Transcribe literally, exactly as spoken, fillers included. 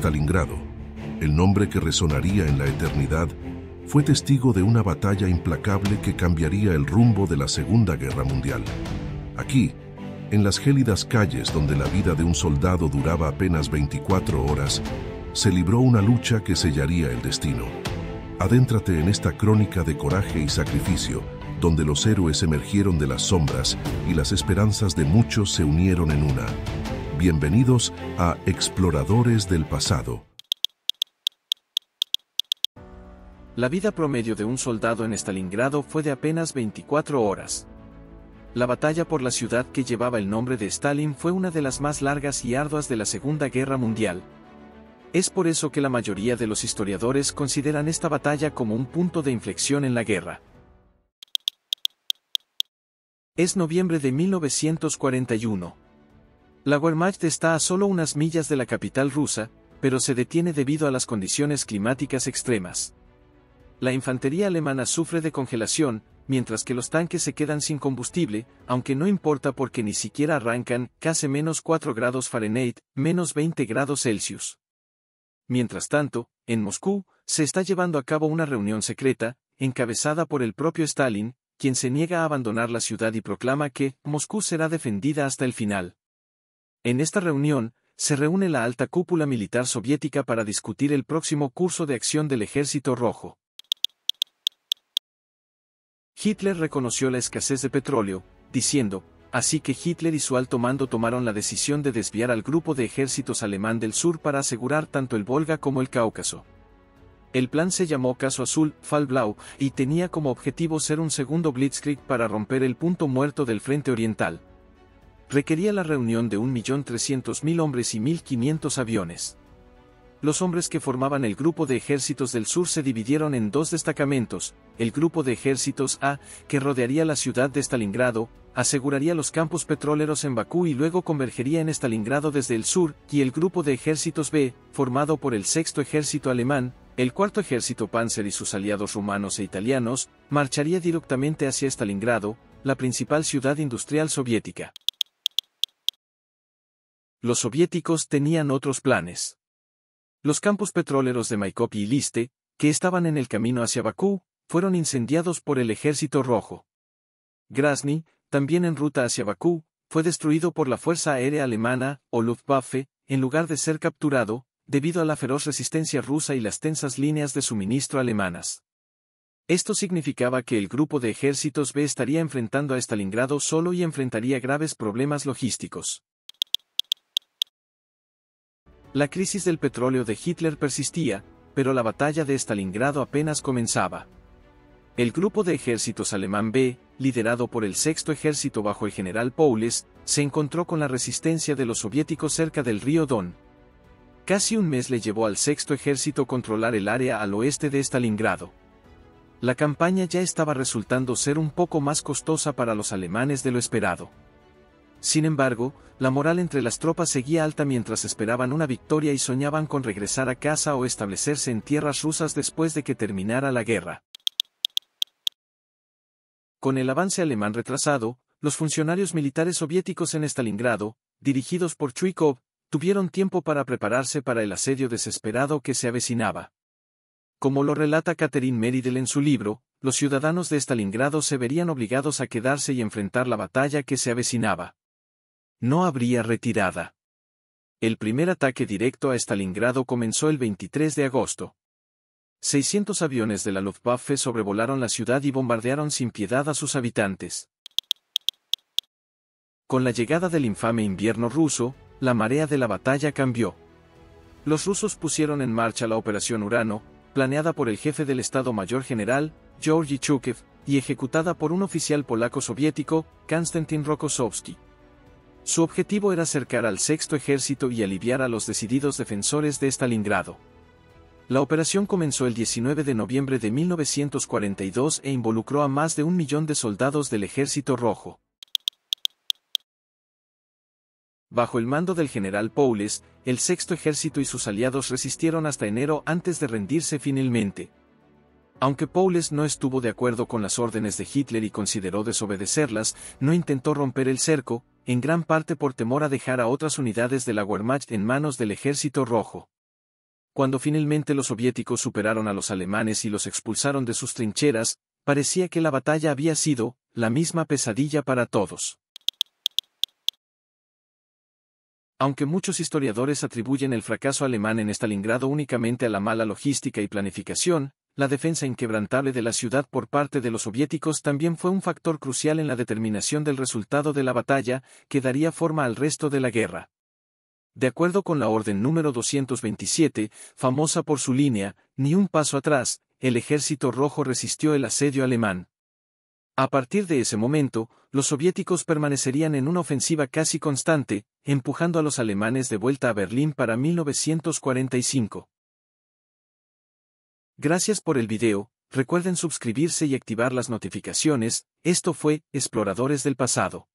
Stalingrado, el nombre que resonaría en la eternidad, fue testigo de una batalla implacable que cambiaría el rumbo de la Segunda Guerra Mundial. Aquí, en las gélidas calles donde la vida de un soldado duraba apenas veinticuatro horas, se libró una lucha que sellaría el destino. Adéntrate en esta crónica de coraje y sacrificio, donde los héroes emergieron de las sombras y las esperanzas de muchos se unieron en una. Bienvenidos a Exploradores del Pasado. La vida promedio de un soldado en Stalingrado fue de apenas veinticuatro horas. La batalla por la ciudad que llevaba el nombre de Stalin fue una de las más largas y arduas de la Segunda Guerra Mundial. Es por eso que la mayoría de los historiadores consideran esta batalla como un punto de inflexión en la guerra. Es noviembre de mil novecientos cuarenta y uno. La Wehrmacht está a solo unas millas de la capital rusa, pero se detiene debido a las condiciones climáticas extremas. La infantería alemana sufre de congelación, mientras que los tanques se quedan sin combustible, aunque no importa porque ni siquiera arrancan, casi menos cuatro grados Fahrenheit, menos veinte grados Celsius. Mientras tanto, en Moscú, se está llevando a cabo una reunión secreta, encabezada por el propio Stalin, quien se niega a abandonar la ciudad y proclama que Moscú será defendida hasta el final. En esta reunión, se reúne la alta cúpula militar soviética para discutir el próximo curso de acción del Ejército Rojo. Hitler reconoció la escasez de petróleo, diciendo, así que Hitler y su alto mando tomaron la decisión de desviar al grupo de ejércitos alemán del sur para asegurar tanto el Volga como el Cáucaso. El plan se llamó Caso Azul, Fall Blau, y tenía como objetivo ser un segundo blitzkrieg para romper el punto muerto del frente oriental. Requería la reunión de un millón trescientos mil hombres y mil quinientos aviones. Los hombres que formaban el Grupo de Ejércitos del Sur se dividieron en dos destacamentos, el Grupo de Ejércitos A, que rodearía la ciudad de Stalingrado, aseguraría los campos petroleros en Bakú y luego convergería en Stalingrado desde el sur, y el Grupo de Ejércitos B, formado por el Sexto Ejército Alemán, el Cuarto Ejército Panzer y sus aliados rumanos e italianos, marcharía directamente hacia Stalingrado, la principal ciudad industrial soviética. Los soviéticos tenían otros planes. Los campos petroleros de Maikop y Liste, que estaban en el camino hacia Bakú, fueron incendiados por el Ejército Rojo. Grozny, también en ruta hacia Bakú, fue destruido por la Fuerza Aérea Alemana, o Luftwaffe, en lugar de ser capturado, debido a la feroz resistencia rusa y las tensas líneas de suministro alemanas. Esto significaba que el Grupo de Ejércitos B estaría enfrentando a Stalingrado solo y enfrentaría graves problemas logísticos. La crisis del petróleo de Hitler persistía, pero la batalla de Stalingrado apenas comenzaba. El Grupo de Ejércitos Alemán B, liderado por el Sexto Ejército bajo el general Paulus, se encontró con la resistencia de los soviéticos cerca del río Don. Casi un mes le llevó al Sexto Ejército controlar el área al oeste de Stalingrado. La campaña ya estaba resultando ser un poco más costosa para los alemanes de lo esperado. Sin embargo, la moral entre las tropas seguía alta mientras esperaban una victoria y soñaban con regresar a casa o establecerse en tierras rusas después de que terminara la guerra. Con el avance alemán retrasado, los funcionarios militares soviéticos en Stalingrado, dirigidos por Chuikov, tuvieron tiempo para prepararse para el asedio desesperado que se avecinaba. Como lo relata Catherine Merridale en su libro, los ciudadanos de Stalingrado se verían obligados a quedarse y enfrentar la batalla que se avecinaba. No habría retirada. El primer ataque directo a Stalingrado comenzó el veintitrés de agosto. seiscientos aviones de la Luftwaffe sobrevolaron la ciudad y bombardearon sin piedad a sus habitantes. Con la llegada del infame invierno ruso, la marea de la batalla cambió. Los rusos pusieron en marcha la Operación Urano, planeada por el jefe del Estado Mayor General, Georgy Zhukov, y ejecutada por un oficial polaco soviético, Konstantin Rokossovsky. Su objetivo era acercar al Sexto Ejército y aliviar a los decididos defensores de Stalingrado. La operación comenzó el diecinueve de noviembre de mil novecientos cuarenta y dos e involucró a más de un millón de soldados del Ejército Rojo. Bajo el mando del general Paulus, el Sexto Ejército y sus aliados resistieron hasta enero antes de rendirse finalmente. Aunque Paulus no estuvo de acuerdo con las órdenes de Hitler y consideró desobedecerlas, no intentó romper el cerco, en gran parte por temor a dejar a otras unidades de la Wehrmacht en manos del Ejército Rojo. Cuando finalmente los soviéticos superaron a los alemanes y los expulsaron de sus trincheras, parecía que la batalla había sido la misma pesadilla para todos. Aunque muchos historiadores atribuyen el fracaso alemán en Stalingrado únicamente a la mala logística y planificación, la defensa inquebrantable de la ciudad por parte de los soviéticos también fue un factor crucial en la determinación del resultado de la batalla, que daría forma al resto de la guerra. De acuerdo con la orden número doscientos veintisiete, famosa por su línea, ni un paso atrás, el Ejército Rojo resistió el asedio alemán. A partir de ese momento, los soviéticos permanecerían en una ofensiva casi constante, empujando a los alemanes de vuelta a Berlín para mil novecientos cuarenta y cinco. Gracias por el video, recuerden suscribirse y activar las notificaciones. Esto fue Exploradores del Pasado.